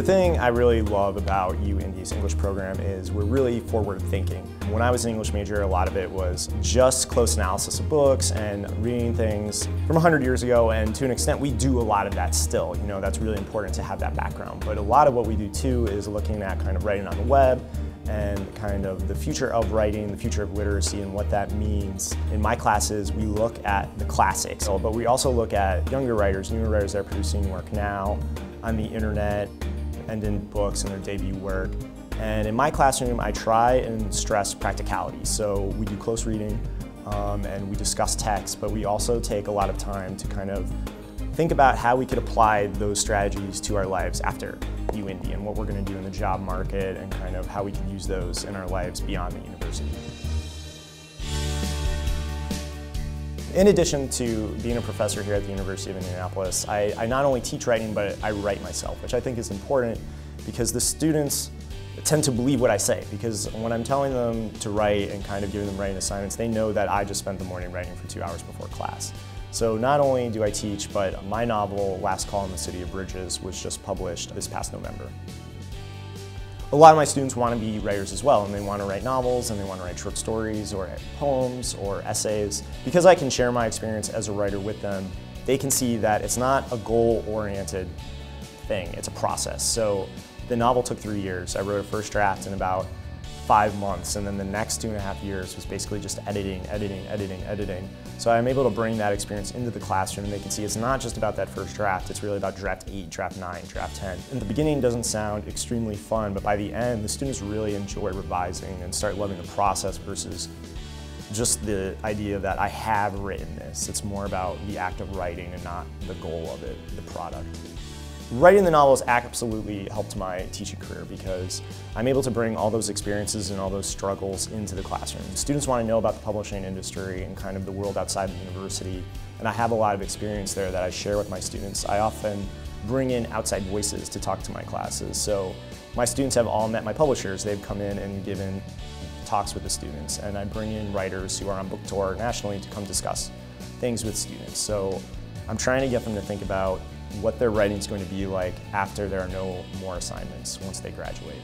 The thing I really love about UIndy's English program is we're really forward thinking. When I was an English major, a lot of it was just close analysis of books and reading things from 100 years ago, and to an extent we do a lot of that still. You know, that's really important to have that background. But a lot of what we do too is looking at kind of writing on the web and kind of the future of writing, the future of literacy, and what that means. In my classes, we look at the classics, but we also look at younger writers, newer writers that are producing work now on the internet, and in books and their debut work. And in my classroom, I try and stress practicality. So we do close reading and we discuss text, but we also take a lot of time to kind of think about how we could apply those strategies to our lives after UIndy and what we're going to do in the job market and kind of how we can use those in our lives beyond the university. In addition to being a professor here at the University of Indianapolis, I not only teach writing, but I write myself, which I think is important because the students tend to believe what I say, because when I'm telling them to write and kind of giving them writing assignments, they know that I just spent the morning writing for 2 hours before class. So not only do I teach, but my novel, Last Call in the City of Bridges, was just published this past November. A lot of my students want to be writers as well, and they want to write novels, and they want to write short stories, or poems, or essays. Because I can share my experience as a writer with them, they can see that it's not a goal-oriented thing, it's a process. So the novel took 3 years. I wrote a first draft in about 5 months, and then the next 2.5 years was basically just editing. So I'm able to bring that experience into the classroom, and they can see it's not just about that first draft, it's really about draft 8, draft 9, draft 10. And the beginning doesn't sound extremely fun, but by the end, the students really enjoy revising and start loving the process versus just the idea that I have written this. It's more about the act of writing and not the goal of it, the product. Writing the novels absolutely helped my teaching career because I'm able to bring all those experiences and all those struggles into the classroom. Students want to know about the publishing industry and kind of the world outside the university, and I have a lot of experience there that I share with my students. I often bring in outside voices to talk to my classes, so my students have all met my publishers. They've come in and given talks with the students, and I bring in writers who are on book tour nationally to come discuss things with students. So I'm trying to get them to think about what their writing is going to be like after there are no more assignments once they graduate.